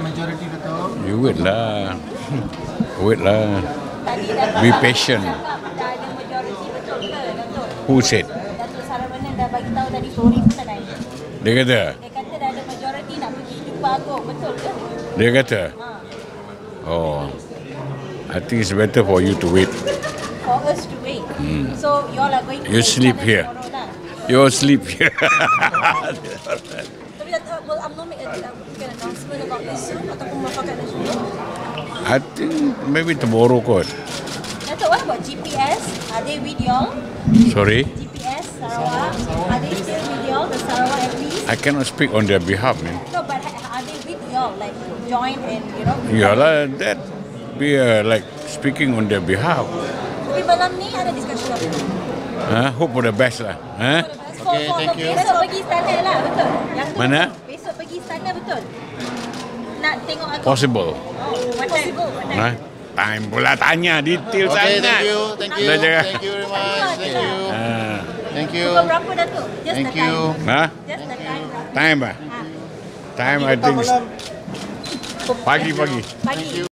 majority the tao. You wait lah. Wait lah. Be patient. Who said? Dato' Saravanan dah bagi tahu tadi sore pun dah. Dia kata? Dia kata dah ada majority nak pergi jumpa aku. Betul ke? Dia kata? Oh. I think it's better for you to wait. For us to wait. Mm. So you all are going to you sleep here. You sleep here. Will UMNO make an announcement about this soon? I think maybe tomorrow. Dato', what about GPS? Are they with y'all? Sorry? GPS, Sarawak. Are they still with y'all, the Sarawak at least? I cannot speak on their behalf, man. No, but are they with y'all? Like, join and, you know? Yeah, like that. We are like speaking on their behalf. Tapi malam ni ada discussion apa? Hope for the best lah. Okay, thank you. Besok pergi istana lah, betul? Mana? Besok pergi istana, betul? Nak tengok aku? Possible. Possible. Time pula tanya detail sangat. Okay, thank you. Thank you. Thank you very much. Thank you. Thank you. Pukul berapa, Dato'? Just the time. Just the time. Time, I think. Pagi-pagi.